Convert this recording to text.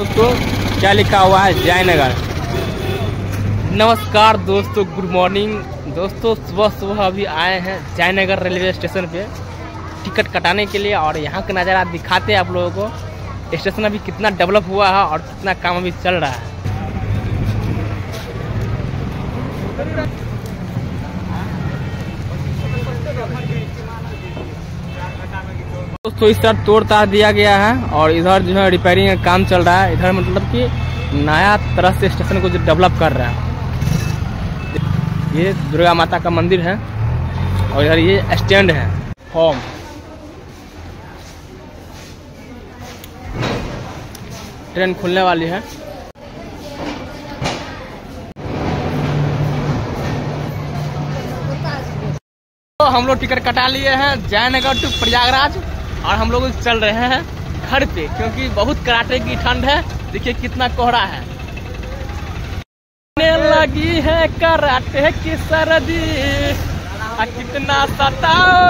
दोस्तों क्या लिखा हुआ है, जयनगर। नमस्कार दोस्तों, गुड मॉर्निंग दोस्तों। सुबह सुबह अभी आए हैं जयनगर रेलवे स्टेशन पे टिकट कटाने के लिए और यहाँ का नज़ारा दिखाते हैं आप लोगों को। स्टेशन अभी कितना डेवलप हुआ है और कितना काम अभी चल रहा है। दोस्तों इस तरह तोड़ तार दिया गया है और इधर जो है रिपेयरिंग का काम चल रहा है। इधर मतलब कि नया तरह से स्टेशन को जो डेवलप कर रहा है। ये दुर्गा माता का मंदिर है और इधर ये स्टैंड है होम। ट्रेन खुलने वाली है। तो हम लोग टिकट कटा लिए हैं जयनगर टू प्रयागराज और हम लोग चल रहे हैं घर पे क्योंकि बहुत कड़ाके की ठंड है। देखिए कितना कोहरा है। लगी है कराटे की सर्दी, कितना सताओ।